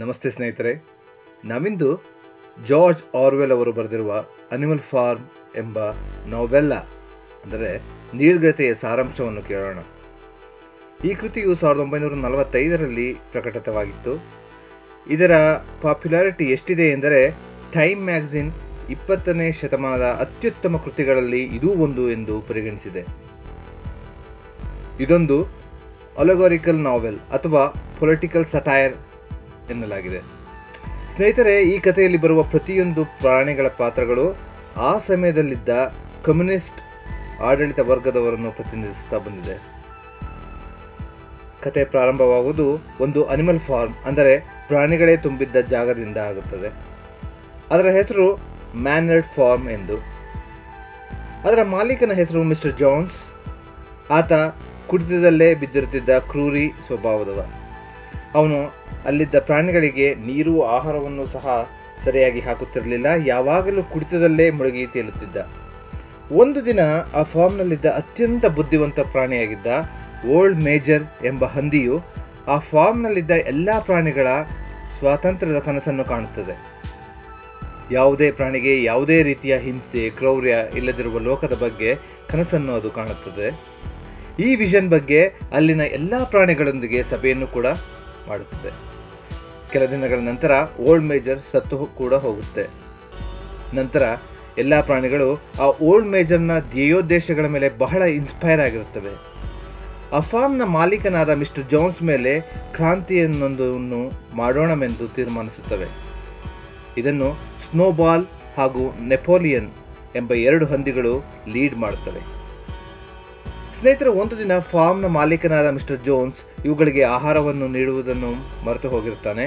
ನಮಸ್ತೆ ಸ್ನೇಹಿತರೆ, ನಾವಿಂದು ಜಾರ್ಜ್ ಆರ್ವೆಲ್ ಅವರು ಬರೆದಿರುವ ಅನಿಮಲ್ ಫಾರ್ಮ್ ಎಂಬ ನೋವೆಲ್ಲ ಅಂದರೆ ನೀರ್ಗತೆಯ ಸಾರಾಂಶವನ್ನು ಕೇಳೋಣ. ಈ ಕೃತಿಯು 1945ರಲ್ಲಿ ಪ್ರಕಟಿತವಾಗಿತ್ತು. ಇದರ ಪಾಪ್ಯುಲಾರಿಟಿ ಎಷ್ಟಿದೆ ಎಂದರೆ ಟೈಮ್ ಮ್ಯಾಗಝಿನ್ 20ನೇ ಶತಮಾನದ ಅತ್ಯುತ್ತಮ ಕೃತಿಗಳಲ್ಲಿ ಇದೂ ಒಂದು ಎಂದು ಪರಿಗಣಿಸಿದೆ. ಇದೊಂದು ಅಲೆಗೋರಿಕಲ್ ನಾವೆಲ್ ಅಥವಾ ಪೊಲಿಟಿಕಲ್ ಸಟೈರ್ ಎನ್ನಲಾಗಿದೆ. ಸ್ನೇಹಿತರೆ, ಈ ಕಥೆಯಲ್ಲಿ ಬರುವ ಪ್ರತಿಯೊಂದು ಪ್ರಾಣಿಗಳ ಪಾತ್ರಗಳು ಆ ಸಮಯದಲ್ಲಿದ್ದ ಕಮ್ಯುನಿಸ್ಟ್ ಆಡಳಿತ ವರ್ಗದವರನ್ನು ಪ್ರತಿನಿಧಿಸುತ್ತಾ ಬಂದಿದೆ. ಕತೆ ಪ್ರಾರಂಭವಾಗುವುದು ಒಂದು ಅನಿಮಲ್ ಫಾರ್ಮ್ ಅಂದರೆ ಪ್ರಾಣಿಗಳೇ ತುಂಬಿದ್ದ ಜಾಗದಿಂದ ಆಗುತ್ತದೆ. ಅದರ ಹೆಸರು ಮ್ಯಾನರ್ಡ್ ಫಾರ್ಮ್ ಎಂದು. ಅದರ ಮಾಲೀಕನ ಹೆಸರು ಮಿಸ್ಟರ್ ಜಾನ್ಸ್. ಆತ ಕುಡಿತದಲ್ಲೇ ಬಿದ್ದಿರುತ್ತಿದ್ದ ಕ್ರೂರಿ ಸ್ವಭಾವದವ. ಅವನು ಅಲ್ಲಿದ್ದ ಪ್ರಾಣಿಗಳಿಗೆ ನೀರು ಆಹಾರವನ್ನು ಸಹ ಸರಿಯಾಗಿ ಹಾಕುತ್ತಿರಲಿಲ್ಲ. ಯಾವಾಗಲೂ ಕುಡಿತದಲ್ಲೇ ಮುಳುಗಿ ತೇಲುತ್ತಿದ್ದ. ಒಂದು ದಿನ ಆ ಫಾರ್ಮ್ನಲ್ಲಿದ್ದ ಅತ್ಯಂತ ಬುದ್ಧಿವಂತ ಪ್ರಾಣಿಯಾಗಿದ್ದ ಓಲ್ಡ್ ಮೇಜರ್ ಎಂಬ ಹಂದಿಯು ಆ ಫಾರ್ಮ್ನಲ್ಲಿದ್ದ ಎಲ್ಲ ಪ್ರಾಣಿಗಳ ಸ್ವಾತಂತ್ರ್ಯದ ಕನಸನ್ನು ಕಾಣುತ್ತದೆ. ಯಾವುದೇ ಪ್ರಾಣಿಗೆ ಯಾವುದೇ ರೀತಿಯ ಹಿಂಸೆ, ಕ್ರೌರ್ಯ ಇಲ್ಲದಿರುವ ಲೋಕದ ಬಗ್ಗೆ ಕನಸನ್ನು ಅದು ಕಾಣುತ್ತದೆ. ಈ ವಿಷನ್ ಬಗ್ಗೆ ಅಲ್ಲಿನ ಎಲ್ಲ ಪ್ರಾಣಿಗಳೊಂದಿಗೆ ಸಭೆಯನ್ನು ಕೂಡ ಮಾಡುತ್ತದೆ. ಕೆಲ ದಿನಗಳ ನಂತರ ಓಲ್ಡ್ ಮೇಜರ್ ಸತ್ತು ಕೂಡ ಹೋಗುತ್ತೆ. ನಂತರ ಎಲ್ಲ ಪ್ರಾಣಿಗಳು ಆ ಓಲ್ಡ್ ಮೇಜರ್ನ ಧ್ಯೇಯೋದ್ದೇಶಗಳ ಮೇಲೆ ಬಹಳ ಇನ್ಸ್ಪೈರ್ ಆಗಿರುತ್ತವೆ. ಆ ಫಾರ್ಮ್ನ ಮಾಲೀಕನಾದ ಮಿಸ್ಟರ್ ಜಾನ್ಸ್ ಮೇಲೆ ಕ್ರಾಂತಿಯನ್ನೊಂದನ್ನು ಮಾಡೋಣವೆಂದು ತೀರ್ಮಾನಿಸುತ್ತವೆ. ಇದನ್ನು ಸ್ನೋಬಾಲ್ ಹಾಗೂ ನೆಪೋಲಿಯನ್ ಎಂಬ ಎರಡು ಹಂದಿಗಳು ಲೀಡ್ ಮಾಡುತ್ತವೆ. ಸ್ನೇಹಿತರು, ಒಂದು ದಿನ ಫಾರ್ಮ್ನ ಮಾಲೀಕನಾದ ಮಿಸ್ಟರ್ ಜೋನ್ಸ್ ಇವುಗಳಿಗೆ ಆಹಾರವನ್ನು ನೀಡುವುದನ್ನು ಮರೆತು ಹೋಗಿರ್ತಾನೆ.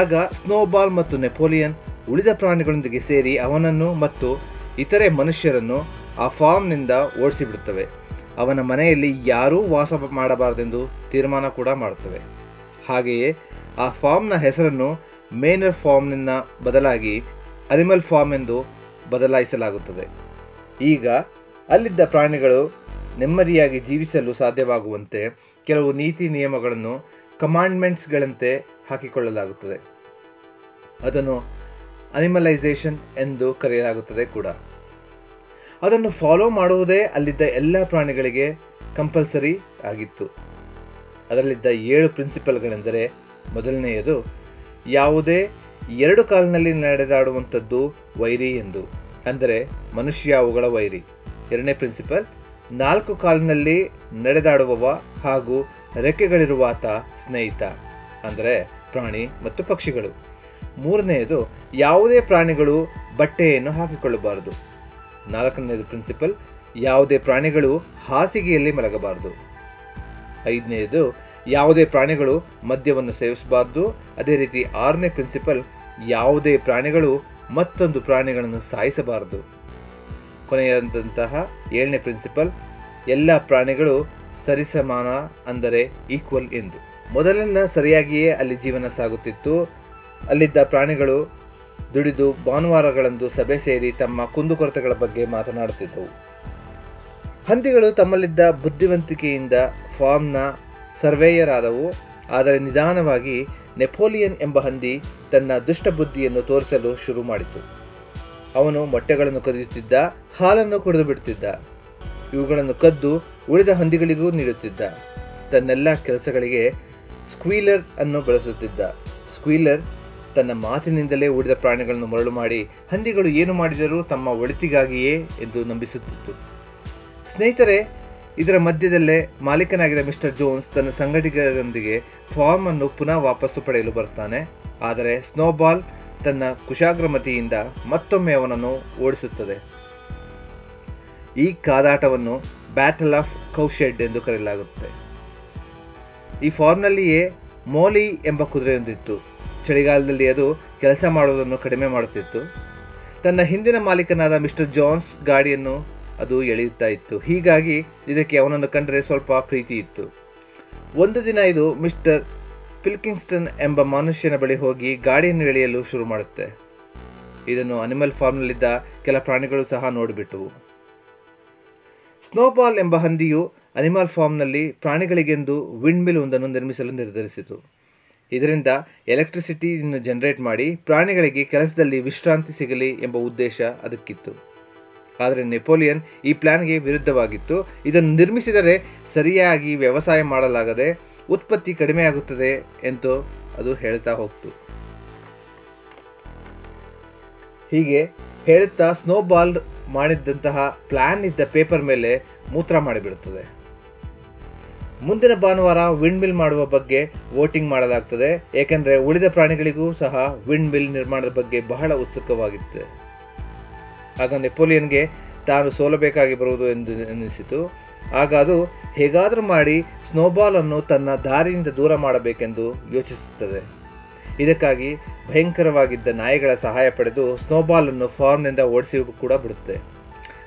ಆಗ ಸ್ನೋಬಾಲ್ ಮತ್ತು ನೆಪೋಲಿಯನ್ ಉಳಿದ ಪ್ರಾಣಿಗಳೊಂದಿಗೆ ಸೇರಿ ಅವನನ್ನು ಮತ್ತು ಇತರೆ ಮನುಷ್ಯರನ್ನು ಆ ಫಾರ್ಮ್ನಿಂದ ಓಡಿಸಿಬಿಡುತ್ತವೆ. ಅವನ ಮನೆಯಲ್ಲಿ ಯಾರೂ ವಾಸ ಮಾಡಬಾರದೆಂದು ತೀರ್ಮಾನ ಕೂಡ ಮಾಡುತ್ತವೆ. ಹಾಗೆಯೇ ಆ ಫಾರ್ಮ್ನ ಹೆಸರನ್ನು ಮೇನರ್ ಫಾರ್ಮ್ನ ಬದಲಾಗಿ ಅನಿಮಲ್ ಫಾರ್ಮ್ ಎಂದು ಬದಲಾಯಿಸಲಾಗುತ್ತದೆ. ಈಗ ಅಲ್ಲಿದ್ದ ಪ್ರಾಣಿಗಳು ನೆಮ್ಮದಿಯಾಗಿ ಜೀವಿಸಲು ಸಾಧ್ಯವಾಗುವಂತೆ ಕೆಲವು ನೀತಿ ನಿಯಮಗಳನ್ನು ಕಮಾಂಡ್ಮೆಂಟ್ಸ್ಗಳಂತೆ ಹಾಕಿಕೊಳ್ಳಲಾಗುತ್ತದೆ. ಅದನ್ನು ಅನಿಮಲೈಸೇಷನ್ ಎಂದು ಕರೆಯಲಾಗುತ್ತದೆ ಕೂಡ. ಅದನ್ನು ಫಾಲೋ ಮಾಡುವುದೇ ಅಲ್ಲಿದ್ದ ಎಲ್ಲ ಪ್ರಾಣಿಗಳಿಗೆ ಕಂಪಲ್ಸರಿ ಆಗಿತ್ತು. ಅದರಲ್ಲಿದ್ದ 7 ಪ್ರಿನ್ಸಿಪಲ್ಗಳೆಂದರೆ, ಮೊದಲನೆಯದು ಯಾವುದೇ ಎರಡು ಕಾಲಿನಲ್ಲಿ ನಡೆದಾಡುವಂಥದ್ದು ವೈರಿ ಎಂದು, ಅಂದರೆ ಮನುಷ್ಯ ಅವುಗಳ ವೈರಿ. ಎರಡನೇ ಪ್ರಿನ್ಸಿಪಲ್, 4 ಕಾಲಿನಲ್ಲಿ ನಡೆದಾಡುವವ ಹಾಗೂ ರೆಕ್ಕೆಗಳಿರುವಾತ ಸ್ನೇಹಿತ, ಅಂದರೆ ಪ್ರಾಣಿ ಮತ್ತು ಪಕ್ಷಿಗಳು. ಮೂರನೆಯದು ಯಾವುದೇ ಪ್ರಾಣಿಗಳು ಬಟ್ಟೆಯನ್ನು ಹಾಕಿಕೊಳ್ಳಬಾರದು. ನಾಲ್ಕನೆಯದು ಪ್ರಿನ್ಸಿಪಲ್, ಯಾವುದೇ ಪ್ರಾಣಿಗಳು ಹಾಸಿಗೆಯಲ್ಲಿ ಮಲಗಬಾರದು. ಐದನೆಯದು ಯಾವುದೇ ಪ್ರಾಣಿಗಳು ಮದ್ಯವನ್ನು ಸೇವಿಸಬಾರ್ದು. ಅದೇ ರೀತಿ 6ನೇ ಪ್ರಿನ್ಸಿಪಲ್, ಯಾವುದೇ ಪ್ರಾಣಿಗಳು ಮತ್ತೊಂದು ಪ್ರಾಣಿಗಳನ್ನು ಸಾಯಿಸಬಾರದು. ಕೊನೆಯಾದಂತಹ 7ನೇ ಪ್ರಿನ್ಸಿಪಲ್, ಎಲ್ಲ ಪ್ರಾಣಿಗಳು ಸರಿಸಮಾನ ಅಂದರೆ ಈಕ್ವಲ್ ಎಂದು. ಮೊದಲೆಲ್ಲ ಸರಿಯಾಗಿಯೇ ಅಲ್ಲಿ ಜೀವನ ಸಾಗುತ್ತಿತ್ತು. ಅಲ್ಲಿದ್ದ ಪ್ರಾಣಿಗಳು ದುಡಿದು ಭಾನುವಾರಗಳಂದು ಸಭೆ ಸೇರಿ ತಮ್ಮ ಕುಂದುಕೊರತೆಗಳ ಬಗ್ಗೆ ಮಾತನಾಡುತ್ತಿದ್ದವು. ಹಂದಿಗಳು ತಮ್ಮಲ್ಲಿದ್ದ ಬುದ್ಧಿವಂತಿಕೆಯಿಂದ ಫಾರ್ಮ್ನ ಸರ್ವೇಯರ್ ಆದವು. ಆದರೆ ನಿಧಾನವಾಗಿ ನೆಪೋಲಿಯನ್ ಎಂಬ ಹಂದಿ ತನ್ನ ದುಷ್ಟಬುದ್ಧಿಯನ್ನು ತೋರಿಸಲು ಶುರು ಮಾಡಿತು. ಅವನು ಮೊಟ್ಟೆಗಳನ್ನು ಕದಿಯುತ್ತಿದ್ದ, ಹಾಲನ್ನು ಕುಡಿದು ಬಿಡುತ್ತಿದ್ದ, ಇವುಗಳನ್ನು ಕದ್ದು ಉಳಿದ ಹಂದಿಗಳಿಗೂ ನೀಡುತ್ತಿದ್ದ. ತನ್ನೆಲ್ಲ ಕೆಲಸಗಳಿಗೆ ಸ್ಕ್ವೀಲರ್ ಅನ್ನು ಬಳಸುತ್ತಿದ್ದ. ಸ್ಕ್ವೀಲರ್ ತನ್ನ ಮಾತಿನಿಂದಲೇ ಉಳಿದ ಪ್ರಾಣಿಗಳನ್ನು ಮರಳು ಮಾಡಿ ಹಂದಿಗಳು ಏನು ಮಾಡಿದರೂ ತಮ್ಮ ಒಳಿತಿಗಾಗಿಯೇ ಎಂದು ನಂಬಿಸುತ್ತಿತ್ತು. ಸ್ನೇಹಿತರೆ, ಇದರ ಮಧ್ಯದಲ್ಲೇ ಮಾಲೀಕನಾಗಿದ್ದ ಮಿಸ್ಟರ್ ಜೋನ್ಸ್ ತನ್ನ ಸಂಗಡಿಗರೊಂದಿಗೆ ಫಾರ್ಮ್ ಅನ್ನು ಪುನಃ ವಾಪಸ್ಸು ಪಡೆಯಲು ಬರ್ತಾನೆ. ಆದರೆ ಸ್ನೋಬಾಲ್ ತನ್ನ ಕುಶಾಗ್ರಮತಿಯಿಂದ ಮತ್ತೊಮ್ಮೆ ಅವನನ್ನು ಓಡಿಸುತ್ತದೆ. ಈ ಕಾದಾಟವನ್ನು ಬ್ಯಾಟಲ್ ಆಫ್ ಕೌಶೆಡ್ ಎಂದು ಕರೆಯಲಾಗುತ್ತೆ. ಈ ಫಾರ್ಮ್ನಲ್ಲಿಯೇ ಮೋಲಿ ಎಂಬ ಕುದುರೆಯೊಂದಿತ್ತು. ಚಳಿಗಾಲದಲ್ಲಿ ಅದು ಕೆಲಸ ಮಾಡುವುದನ್ನು ಕಡಿಮೆ ಮಾಡುತ್ತಿತ್ತು. ತನ್ನ ಹಿಂದಿನ ಮಾಲೀಕನಾದ ಮಿಸ್ಟರ್ ಜಾನ್ಸ್ ಗಾಡಿಯನ್ನು ಅದು ಎಳೆಯುತ್ತಾ ಇತ್ತು. ಹೀಗಾಗಿ ಇದಕ್ಕೆ ಅವನನ್ನು ಕಂಡರೆ ಸ್ವಲ್ಪ ಪ್ರೀತಿ ಇತ್ತು. ಒಂದು ದಿನ ಇದು ಮಿಸ್ಟರ್ ಪಿಲ್ಕಿನ್ಸ್ಟನ್ ಎಂಬ ಮನುಷ್ಯನ ಬಳಿ ಹೋಗಿ ಗಾಡಿಯನ್ನು ಎಳೆಯಲು ಶುರು ಮಾಡುತ್ತೆ. ಇದನ್ನು ಅನಿಮಲ್ ಫಾರ್ಮ್ನಲ್ಲಿದ್ದ ಕೆಲ ಪ್ರಾಣಿಗಳು ಸಹ ನೋಡಿಬಿಟ್ಟವು. ಸ್ನೋಬಾಲ್ ಎಂಬ ಹಂದಿಯು ಅನಿಮಲ್ ಫಾರ್ಮ್ನಲ್ಲಿ ಪ್ರಾಣಿಗಳಿಗೆಂದು ವಿಂಡ್ ಮಿಲ್ ಒಂದನ್ನು ನಿರ್ಮಿಸಲು ನಿರ್ಧರಿಸಿತು. ಇದರಿಂದ ಎಲೆಕ್ಟ್ರಿಸಿಟಿಯನ್ನು ಜನರೇಟ್ ಮಾಡಿ ಪ್ರಾಣಿಗಳಿಗೆ ಕೆಲಸದಲ್ಲಿ ವಿಶ್ರಾಂತಿ ಸಿಗಲಿ ಎಂಬ ಉದ್ದೇಶ ಅದಕ್ಕಿತ್ತು. ಆದರೆ ನೆಪೋಲಿಯನ್ ಈ ಪ್ಲಾನ್ಗೆ ವಿರುದ್ಧವಾಗಿತ್ತು. ಇದನ್ನು ನಿರ್ಮಿಸಿದರೆ ಸರಿಯಾಗಿ ವ್ಯವಸಾಯ ಮಾಡಲಾಗದೆ ಉತ್ಪತ್ತಿ ಕಡಿಮೆಯಾಗುತ್ತದೆ ಎಂದು ಅದು ಹೇಳ್ತಾ ಹೋಗ್ತು. ಹೀಗೆ ಹೇಳುತ್ತಾ ಸ್ನೋಬಾಲ್ ಮಾಡಿದ್ದಂತಹ ಪ್ಲ್ಯಾನ್ ಇದ್ದ ಪೇಪರ್ ಮೇಲೆ ಮೂತ್ರ ಮಾಡಿಬಿಡುತ್ತದೆ. ಮುಂದಿನ ಭಾನುವಾರ ವಿಂಡ್ ಮಿಲ್ ಮಾಡುವ ಬಗ್ಗೆ ವೋಟಿಂಗ್ ಮಾಡಲಾಗ್ತದೆ, ಏಕೆಂದರೆ ಉಳಿದ ಪ್ರಾಣಿಗಳಿಗೂ ಸಹ ವಿಂಡ್ ಮಿಲ್ ನಿರ್ಮಾಣದ ಬಗ್ಗೆ ಬಹಳ ಉತ್ಸುಕವಾಗಿತ್ತು. ಆಗ ನೆಪೋಲಿಯನ್ಗೆ ತಾನು ಸೋಲಬೇಕಾಗಿ ಬರುವುದು ಎಂದು ಅನ್ನಿಸಿತು. ಆಗ ಅದು ಹೇಗಾದರೂ ಮಾಡಿ ಸ್ನೋಬಾಲನ್ನು ತನ್ನ ದಾರಿಯಿಂದ ದೂರ ಮಾಡಬೇಕೆಂದು ಯೋಚಿಸುತ್ತದೆ. ಇದಕ್ಕಾಗಿ ಭಯಂಕರವಾಗಿದ್ದ ನಾಯಿಗಳ ಸಹಾಯ ಪಡೆದು ಸ್ನೋಬಾಲನ್ನು ಫಾರ್ಮ್ನಿಂದ ಓಡಿಸಿ ಕೂಡ ಬಿಡುತ್ತೆ.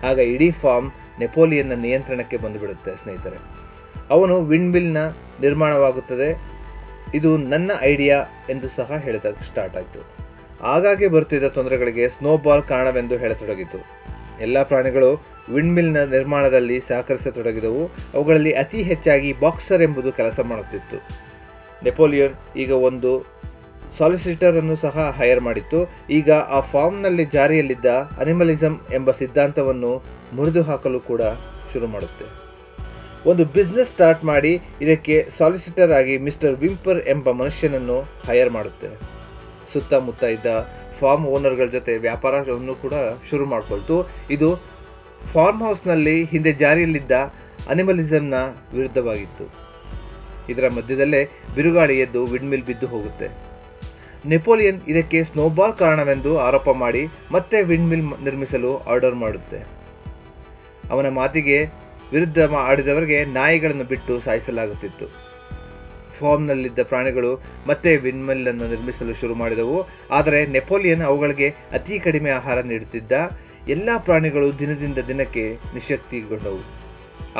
ಆಗ ಇಡೀ ಫಾರ್ಮ್ ನೆಪೋಲಿಯನ್ನ ನಿಯಂತ್ರಣಕ್ಕೆ ಬಂದುಬಿಡುತ್ತೆ. ಸ್ನೇಹಿತರೆ, ಅವನು ವಿಂಡ್ ಮಿಲ್ನ ನಿರ್ಮಾಣವಾಗುತ್ತದೆ, ಇದು ನನ್ನ ಐಡಿಯಾ ಎಂದು ಸಹ ಹೇಳೋದಕ್ಕೆ ಸ್ಟಾರ್ಟ್ ಆಯಿತು. ಆಗಾಗ್ಗೆ ಬರುತ್ತಿದ್ದ ತೊಂದರೆಗಳಿಗೆ ಸ್ನೋಬಾಲ್ ಕಾರಣವೆಂದು ಹೇಳತೊಡಗಿತು. ಎಲ್ಲ ಪ್ರಾಣಿಗಳು ವಿಂಡ್ ಮಿಲ್ನ ನಿರ್ಮಾಣದಲ್ಲಿ ಸಹಕರಿಸತೊಡಗಿದವು. ಅವುಗಳಲ್ಲಿ ಅತಿ ಹೆಚ್ಚಾಗಿ ಬಾಕ್ಸರ್ ಎಂಬುದು ಕೆಲಸ ಮಾಡುತ್ತಿತ್ತು. ನೆಪೋಲಿಯನ್ ಈಗ ಒಂದು ಸಾಲಿಸಿಟರನ್ನು ಸಹ ಹೈರ್ ಮಾಡಿತ್ತು. ಈಗ ಆ ಫಾರ್ಮ್ನಲ್ಲಿ ಜಾರಿಯಲ್ಲಿದ್ದ ಅನಿಮಲಿಸಮ್ ಎಂಬ ಸಿದ್ಧಾಂತವನ್ನು ಮುರಿದು ಹಾಕಲು ಕೂಡ ಶುರು ಮಾಡುತ್ತೆ. ಒಂದು ಬಿಸ್ನೆಸ್ ಸ್ಟಾರ್ಟ್ ಮಾಡಿ ಇದಕ್ಕೆ ಸಾಲಿಸಿಟರ್ ಆಗಿ ಮಿಸ್ಟರ್ ವಿಂಪರ್ ಎಂಬ ಮನುಷ್ಯನನ್ನು ಹೈಯರ್ ಮಾಡುತ್ತೆ. ಸುತ್ತಮುತ್ತ ಇದ್ದ ಫಾರ್ಮ್ ಓನರ್ಗಳ ಜೊತೆ ವ್ಯಾಪಾರವನ್ನು ಕೂಡ ಶುರು ಮಾಡಿಕೊಳ್ತು. ಇದು ಫಾರ್ಮ್ ಹೌಸ್ನಲ್ಲಿ ಹಿಂದೆ ಜಾರಿಯಲ್ಲಿದ್ದ ಅನಿಮಲಿಸಮ್ನ ವಿರುದ್ಧವಾಗಿತ್ತು. ಇದರ ಮಧ್ಯದಲ್ಲೇ ಬಿರುಗಾಳಿ ಎದ್ದು ವಿಂಡ್ಮಿಲ್ ಬಿದ್ದು ಹೋಗುತ್ತೆ. ನೆಪೋಲಿಯನ್ ಇದಕ್ಕೆ ಸ್ನೋಬಾಲ್ ಕಾರಣವೆಂದು ಆರೋಪ ಮಾಡಿ ಮತ್ತೆ ವಿಂಡ್ಮಿಲ್ ನಿರ್ಮಿಸಲು ಆರ್ಡರ್ ಮಾಡುತ್ತೆ. ಅವನ ಮಾತಿಗೆ ವಿರುದ್ಧ ಆಡಿದವರಿಗೆ ನಾಯಿಗಳನ್ನು ಬಿಟ್ಟು ಸಾಯಿಸಲಾಗುತ್ತಿತ್ತು. ಫಾರ್ಮ್ನಲ್ಲಿದ್ದ ಪ್ರಾಣಿಗಳು ಮತ್ತೆ ವಿಂಡ್ಮಿಲ್ಲನ್ನು ನಿರ್ಮಿಸಲು ಶುರು ಮಾಡಿದವು. ಆದರೆ ನೆಪೋಲಿಯನ್ ಅವುಗಳಿಗೆ ಅತಿ ಕಡಿಮೆ ಆಹಾರ ನೀಡುತ್ತಿದ್ದ. ಎಲ್ಲ ಪ್ರಾಣಿಗಳು ದಿನದಿಂದ ದಿನಕ್ಕೆ ನಿಶಕ್ತಿಗೊಂಡವು.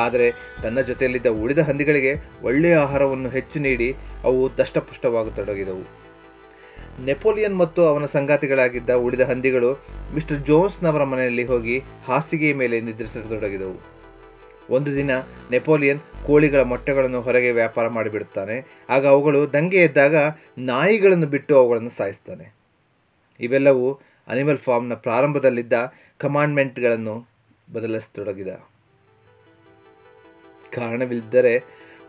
ಆದರೆ ತನ್ನ ಜೊತೆಯಲ್ಲಿದ್ದ ಉಳಿದ ಹಂದಿಗಳಿಗೆ ಒಳ್ಳೆಯ ಆಹಾರವನ್ನು ಹೆಚ್ಚು ನೀಡಿ ಅವು ದಷ್ಟಪುಷ್ಟವಾಗತೊಡಗಿದವು. ನೆಪೋಲಿಯನ್ ಮತ್ತು ಅವನ ಸಂಗಾತಿಗಳಾಗಿದ್ದ ಉಳಿದ ಹಂದಿಗಳು ಮಿಸ್ಟರ್ ಜೋನ್ಸ್ನವರ ಮನೆಯಲ್ಲಿ ಹೋಗಿ ಹಾಸಿಗೆಯ ಮೇಲೆ ನಿದ್ರಿಸತೊಡಗಿದವು. ಒಂದು ದಿನ ನೆಪೋಲಿಯನ್ ಕೋಳಿಗಳ ಮೊಟ್ಟೆಗಳನ್ನು ಹೊರಗೆ ವ್ಯಾಪಾರ ಮಾಡಿಬಿಡುತ್ತಾನೆ. ಆಗ ಅವುಗಳು ದಂಗೆ ಎದ್ದಾಗ ನಾಯಿಗಳನ್ನು ಬಿಟ್ಟು ಅವುಗಳನ್ನು ಸಾಯಿಸ್ತಾನೆ. ಇವೆಲ್ಲವೂ ಅನಿಮಲ್ ಫಾರ್ಮ್ನ ಪ್ರಾರಂಭದಲ್ಲಿದ್ದ ಕಮಾಂಡ್ಮೆಂಟ್ಗಳನ್ನು ಬದಲಿಸತೊಡಗಿದ. ಕಾರಣವಿಲ್ಲದರೆ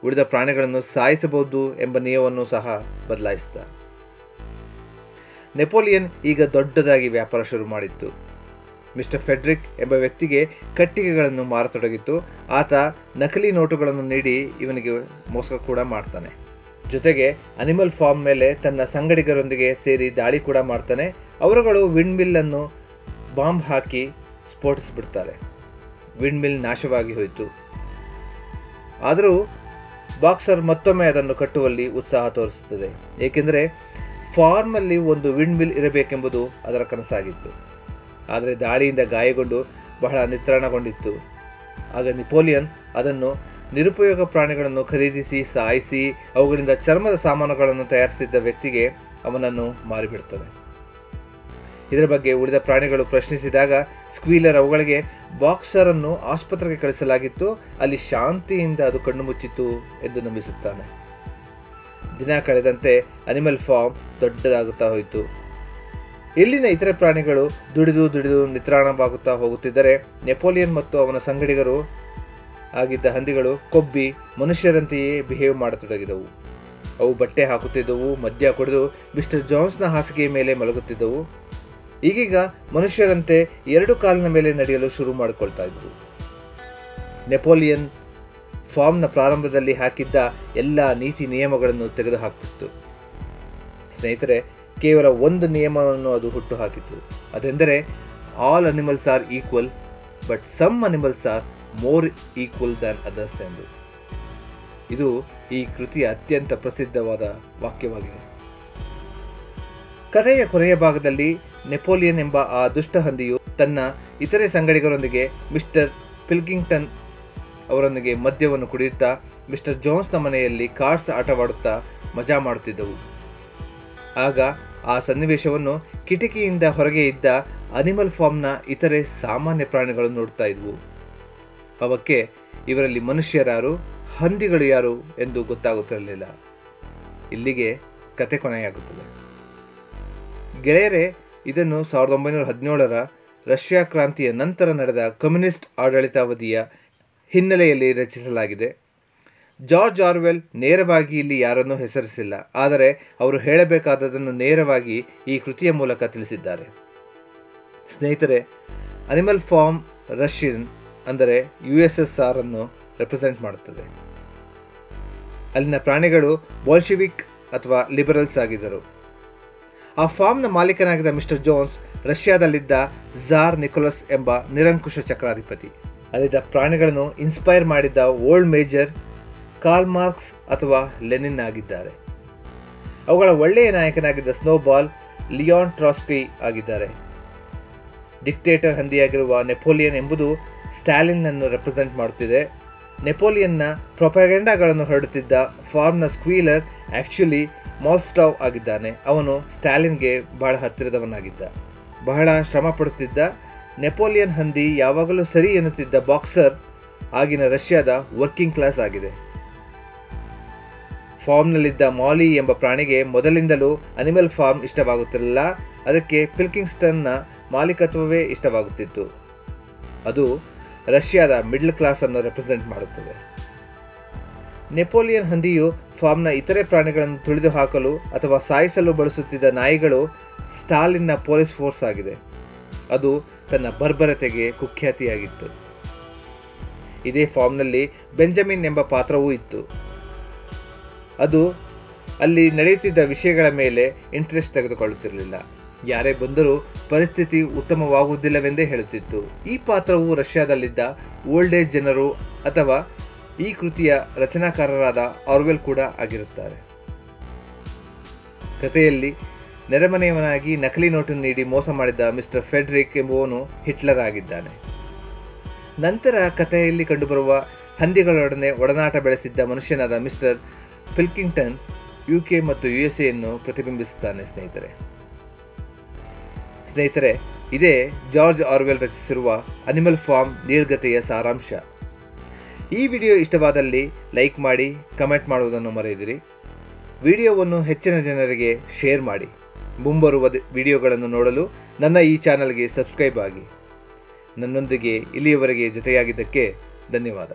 ಉಳಿದ ಪ್ರಾಣಿಗಳನ್ನು ಸಾಯಿಸಬಹುದು ಎಂಬ ನಿಯಮವನ್ನು ಸಹ ಬದಲಾಯಿಸಿದ. ನೆಪೋಲಿಯನ್ ಈಗ ದೊಡ್ಡದಾಗಿ ವ್ಯಾಪಾರ ಶುರು ಮಾಡಿತ್ತು. ಮಿಸ್ಟರ್ ಫೆಡ್ರಿಕ್ ಎಂಬ ವ್ಯಕ್ತಿಗೆ ಕಟ್ಟಿಗೆಗಳನ್ನು ಮಾರತೊಡಗಿತ್ತು. ಆತ ನಕಲಿ ನೋಟುಗಳನ್ನು ನೀಡಿ ಇವನಿಗೆ ಮೋಸ ಕೂಡ ಮಾಡ್ತಾನೆ. ಜೊತೆಗೆ ಅನಿಮಲ್ ಫಾರ್ಮ್ ಮೇಲೆ ತನ್ನ ಸಂಗಡಿಗರೊಂದಿಗೆ ಸೇರಿ ದಾಳಿ ಕೂಡ ಮಾಡ್ತಾನೆ. ಅವರುಗಳು ವಿಂಡ್ ಮಿಲ್ಲನ್ನು ಬಾಂಬ್ ಹಾಕಿ ಸ್ಫೋಟಿಸಿಬಿಡ್ತಾರೆ. ವಿಂಡ್ ಮಿಲ್ ನಾಶವಾಗಿ ಹೋಯಿತು. ಆದರೂ ಬಾಕ್ಸರ್ ಮತ್ತೊಮ್ಮೆ ಅದನ್ನು ಕಟ್ಟುವಲ್ಲಿ ಉತ್ಸಾಹ ತೋರಿಸುತ್ತದೆ, ಏಕೆಂದರೆ ಫಾರ್ಮಲ್ಲಿ ಒಂದು ವಿಂಡ್ ಮಿಲ್ ಇರಬೇಕೆಂಬುದು ಅದರ ಕನಸಾಗಿತ್ತು. ಆದರೆ ದಾಳಿಯಿಂದ ಗಾಯಗೊಂಡು ಬಹಳ ನಿತ್ರಾಣಗೊಂಡಿತ್ತು. ಆಗ ನೆಪೋಲಿಯನ್ ಅದನ್ನು ನಿರುಪಯೋಗ ಪ್ರಾಣಿಗಳನ್ನು ಖರೀದಿಸಿ ಸಾಯಿಸಿ ಅವುಗಳಿಂದ ಚರ್ಮದ ಸಾಮಾನುಗಳನ್ನು ತಯಾರಿಸಿದ್ದ ವ್ಯಕ್ತಿಗೆ ಅವನನ್ನು ಮಾರಿಬಿಡ್ತಾನೆ. ಇದರ ಬಗ್ಗೆ ಉಳಿದ ಪ್ರಾಣಿಗಳು ಪ್ರಶ್ನಿಸಿದಾಗ ಸ್ಕ್ವೀಲರ್ ಅವುಗಳಿಗೆ ಬಾಕ್ಸರನ್ನು ಆಸ್ಪತ್ರೆಗೆ ಕಳಿಸಲಾಗಿತ್ತು, ಅಲ್ಲಿ ಶಾಂತಿಯಿಂದ ಅದು ಕಣ್ಣು ಮುಚ್ಚಿತ್ತು ಎಂದು ನಂಬಿಸುತ್ತಾನೆ. ದಿನ ಕಳೆದಂತೆ ಅನಿಮಲ್ ಫಾರ್ಮ್ ದೊಡ್ಡದಾಗುತ್ತಾ ಹೋಯಿತು. ಇಲ್ಲಿನ ಇತರೆ ಪ್ರಾಣಿಗಳು ದುಡಿದು ದುಡಿದು ನಿತ್ರಾಣವಾಗುತ್ತಾ ಹೋಗುತ್ತಿದ್ದರೆ ನೆಪೋಲಿಯನ್ ಮತ್ತು ಅವನ ಸಂಗಡಿಗರು ಆಗಿದ್ದ ಹಂದಿಗಳು ಕೊಬ್ಬಿ ಮನುಷ್ಯರಂತೆಯೇ ಬಿಹೇವ್ ಮಾಡತೊಡಗಿದವು. ಅವು ಬಟ್ಟೆ ಹಾಕುತ್ತಿದ್ದವು, ಮದ್ಯ ಕುಡಿದು ಮಿಸ್ಟರ್ ಜಾನ್ಸ್ನ ಹಾಸಿಗೆಯ ಮೇಲೆ ಮಲಗುತ್ತಿದ್ದವು. ಈಗೀಗ ಮನುಷ್ಯರಂತೆ ಎರಡು ಕಾಲಿನ ಮೇಲೆ ನಡೆಯಲು ಶುರು ಮಾಡಿಕೊಳ್ತಾ ಇದ್ದವು. ನೆಪೋಲಿಯನ್ ಫಾರ್ಮ್ನ ಪ್ರಾರಂಭದಲ್ಲಿ ಹಾಕಿದ್ದ ಎಲ್ಲ ನೀತಿ ನಿಯಮಗಳನ್ನು ತೆಗೆದುಹಾಕಿತ್ತು. ಸ್ನೇಹಿತರೆ, ಕೇವಲ ಒಂದು ನಿಯಮವನ್ನು ಅದು ಹುಟ್ಟು ಹಾಕಿತ್ತು. ಅದೆಂದರೆ all animals are equal but some animals are more equal than others ಎಂದು. ಇದು ಈ ಕೃತಿಯ ಅತ್ಯಂತ ಪ್ರಸಿದ್ಧವಾದ ವಾಕ್ಯವಾಗಿದೆ. ಕಥೆಯ ಕೊನೆಯ ಭಾಗದಲ್ಲಿ ನೆಪೋಲಿಯನ್ ಎಂಬ ಆ ದುಷ್ಟಹಂದಿಯು ತನ್ನ ಇತರೆ ಸಂಗಡಿಗರೊಂದಿಗೆ ಮಿಸ್ಟರ್ ಪಿಲ್ಕಿಂಗ್ಟನ್ ಅವರೊಂದಿಗೆ ಮದ್ಯವನ್ನು ಕುಡಿಯುತ್ತಾ ಮಿಸ್ಟರ್ ಜೋನ್ಸ್ನ ಮನೆಯಲ್ಲಿ ಕಾರ್ಡ್ಸ್ ಆಟವಾಡುತ್ತಾ ಮಜಾ ಮಾಡುತ್ತಿದ್ದವು. ಆಗ ಆ ಸನ್ನಿವೇಶವನ್ನು ಕಿಟಕಿಯಿಂದ ಹೊರಗೆ ಇದ್ದ ಅನಿಮಲ್ ಫಾರ್ಮ್ನ ಇತರೆ ಸಾಮಾನ್ಯ ಪ್ರಾಣಿಗಳನ್ನು ನೋಡ್ತಾ ಇದ್ವು. ಅವಕ್ಕೆ ಇವರಲ್ಲಿ ಮನುಷ್ಯರಾರು, ಹಂದಿಗಳು ಯಾರು ಎಂದು ಗೊತ್ತಾಗುತ್ತಿರಲಿಲ್ಲ. ಇಲ್ಲಿಗೆ ಕತೆ ಕೊನೆಯಾಗುತ್ತದೆ. ಗೆಳೆಯರೇ, ಇದನ್ನು 1917ರ ರಷ್ಯಾ ಕ್ರಾಂತಿಯ ನಂತರ ನಡೆದ ಕಮ್ಯುನಿಸ್ಟ್ ಆಡಳಿತಾವಧಿಯ ಹಿನ್ನೆಲೆಯಲ್ಲಿ ರಚಿಸಲಾಗಿದೆ. ಜಾರ್ಜ್ ಆರ್ವೆಲ್ ನೇರವಾಗಿ ಇಲ್ಲಿ ಯಾರನ್ನೂ ಹೆಸರಿಸಿಲ್ಲ, ಆದರೆ ಅವರು ಹೇಳಬೇಕಾದದನ್ನು ನೇರವಾಗಿ ಈ ಕೃತಿಯ ಮೂಲಕ ತಿಳಿಸಿದ್ದಾರೆ. ಸ್ನೇಹಿತರೆ, ಅನಿಮಲ್ ಫಾರ್ಮ್ ರಷ್ಯನ್ ಅಂದರೆ USSR ಅನ್ನು ರೆಪ್ರೆಸೆಂಟ್ ಮಾಡುತ್ತದೆ. ಅಲ್ಲಿನ ಪ್ರಾಣಿಗಳು ಬೋಲ್ಶಿವಿಕ್ ಅಥವಾ ಲಿಬರಲ್ಸ್ ಆಗಿದ್ದರು. ಆ ಫಾರ್ಮ್ನ ಮಾಲೀಕನಾಗಿದ್ದ ಮಿಸ್ಟರ್ ಜೋನ್ಸ್ ರಷ್ಯಾದಲ್ಲಿದ್ದ ಝಾರ್ ನಿಕೋಲಸ್ ಎಂಬ ನಿರಂಕುಶ ಚಕ್ರಾಧಿಪತಿ. ಅಲ್ಲಿದ್ದ ಪ್ರಾಣಿಗಳನ್ನು ಇನ್ಸ್ಪೈರ್ ಮಾಡಿದ್ದ ಓಲ್ಡ್ ಮೇಜರ್ ಕಾರ್ಲ್ ಮಾರ್ಕ್ಸ್ ಅಥವಾ ಲೆನಿನ್ ಆಗಿದ್ದಾರೆ. ಅವುಗಳ ಒಳ್ಳೆಯ ನಾಯಕನಾಗಿದ್ದ ಸ್ನೋಬಾಲ್ ಲಿಯಾನ್ ಟ್ರಾಸ್ಕಿ ಆಗಿದ್ದಾರೆ. ಡಿಕ್ಟೇಟರ್ ಹಂದಿಯಾಗಿರುವ ನೆಪೋಲಿಯನ್ ಎಂಬುದು ಸ್ಟಾಲಿನನ್ನು ರೆಪ್ರೆಸೆಂಟ್ ಮಾಡುತ್ತಿದೆ. ನೆಪೋಲಿಯನ್ನ ಪ್ರೊಪಗೆಂಡಾಗಳನ್ನು ಹರಡುತ್ತಿದ್ದ ಫಾರ್ಮ್ನ ಸ್ಕ್ವೀಲರ್ ಆ್ಯಕ್ಚುಲಿ ಮಾಲ್ಸ್ಟಾವ್ ಆಗಿದ್ದಾನೆ. ಅವನು ಸ್ಟಾಲಿನ್ಗೆ ಬಹಳ ಹತ್ತಿರದವನಾಗಿದ್ದ. ಬಹಳ ಶ್ರಮ ಪಡುತ್ತಿದ್ದ ನೆಪೋಲಿಯನ್ ಹಂದಿ ಯಾವಾಗಲೂ ಸರಿ ಎನ್ನುತ್ತಿದ್ದ ಬಾಕ್ಸರ್ ಆಗಿನ ರಷ್ಯಾದ ವರ್ಕಿಂಗ್ ಕ್ಲಾಸ್ ಆಗಿದೆ. ಫಾರ್ಮ್ನಲ್ಲಿದ್ದ ಮಾಲಿ ಎಂಬ ಪ್ರಾಣಿಗೆ ಮೊದಲಿಂದಲೂ ಅನಿಮಲ್ ಫಾರ್ಮ್ ಇಷ್ಟವಾಗುತ್ತಿರಲಿಲ್ಲ. ಅದಕ್ಕೆ ಪಿಲ್ಕಿಂಗ್ಸ್ಟನ್ನ ಮಾಲೀಕತ್ವವೇ ಇಷ್ಟವಾಗುತ್ತಿತ್ತು. ಅದು ರಷ್ಯಾದ ಮಿಡ್ಲ್ ಕ್ಲಾಸನ್ನು ರೆಪ್ರೆಸೆಂಟ್ ಮಾಡುತ್ತದೆ. ನೆಪೋಲಿಯನ್ ಹಂದಿಯು ಫಾರ್ಮ್ನ ಇತರೆ ಪ್ರಾಣಿಗಳನ್ನು ತುಳಿದು ಹಾಕಲು ಅಥವಾ ಸಾಯಿಸಲು ಬಳಸುತ್ತಿದ್ದ ನಾಯಿಗಳು ಸ್ಟಾಲಿನ್ನ ಪೊಲೀಸ್ ಫೋರ್ಸ್ ಆಗಿದೆ. ಅದು ತನ್ನ ಬರ್ಬರತೆಗೆ ಕುಖ್ಯಾತಿಯಾಗಿತ್ತು. ಇದೇ ಫಾರ್ಮ್ನಲ್ಲಿ ಬೆಂಜಮಿನ್ ಎಂಬ ಪಾತ್ರವೂ ಇತ್ತು. ಅದು ಅಲ್ಲಿ ನಡೆಯುತ್ತಿದ್ದ ವಿಷಯಗಳ ಮೇಲೆ ಇಂಟ್ರೆಸ್ಟ್ ತೆಗೆದುಕೊಳ್ಳುತ್ತಿರಲಿಲ್ಲ. ಯಾರೇ ಬಂದರೂ ಪರಿಸ್ಥಿತಿ ಉತ್ತಮವಾಗುವುದಿಲ್ಲವೆಂದೇ ಹೇಳುತ್ತಿತ್ತು. ಈ ಪಾತ್ರವು ರಷ್ಯಾದಲ್ಲಿದ್ದ ಓಲ್ಡ್ ಏಜ್ ಜನರು ಅಥವಾ ಈ ಕೃತಿಯ ರಚನಾಕಾರರಾದ ಆರ್ವೆಲ್ ಕೂಡ ಆಗಿರುತ್ತಾರೆ. ಕಥೆಯಲ್ಲಿ ನೆರೆಮನೆಯವನಾಗಿ ನಕಲಿ ನೋಟನ್ನು ನೀಡಿ ಮೋಸ ಮಾಡಿದ್ದ ಮಿಸ್ಟರ್ ಫೆಡ್ರಿಕ್ ಎಂಬುವನು ಹಿಟ್ಲರ್ ಆಗಿದ್ದಾನೆ. ನಂತರ ಕಥೆಯಲ್ಲಿ ಕಂಡುಬರುವ ಹಂದಿಗಳೊಡನೆ ಒಡನಾಟ ಬೆಳೆಸಿದ್ದ ಮನುಷ್ಯನಾದ ಮಿಸ್ಟರ್ ಪಿಲ್ಕಿಂಗ್ಟನ್ UK ಮತ್ತು USA ಯನ್ನು ಪ್ರತಿಬಿಂಬಿಸುತ್ತಾನೆ. ಸ್ನೇಹಿತರೆ, ಇದೇ ಜಾರ್ಜ್ ಆರ್ವೆಲ್ ರಚಿಸಿರುವ ಅನಿಮಲ್ ಫಾರ್ಮ್ ನಿರ್ಗತೆಯ ಸಾರಾಂಶ. ಈ ವಿಡಿಯೋ ಇಷ್ಟವಾದಲ್ಲಿ ಲೈಕ್ ಮಾಡಿ, ಕಮೆಂಟ್ ಮಾಡುವುದನ್ನು ಮರೆಯದಿರಿ. ವಿಡಿಯೋವನ್ನು ಹೆಚ್ಚಿನ ಜನರಿಗೆ ಶೇರ್ ಮಾಡಿ. ಮುಂಬರುವ ವಿಡಿಯೋಗಳನ್ನು ನೋಡಲು ನನ್ನ ಈ ಚಾನಲ್ಗೆ ಸಬ್ಸ್ಕ್ರೈಬ್ ಆಗಿ. ನನ್ನೊಂದಿಗೆ ಇಲ್ಲಿಯವರೆಗೆ ಜೊತೆಯಾಗಿದ್ದಕ್ಕೆ ಧನ್ಯವಾದ.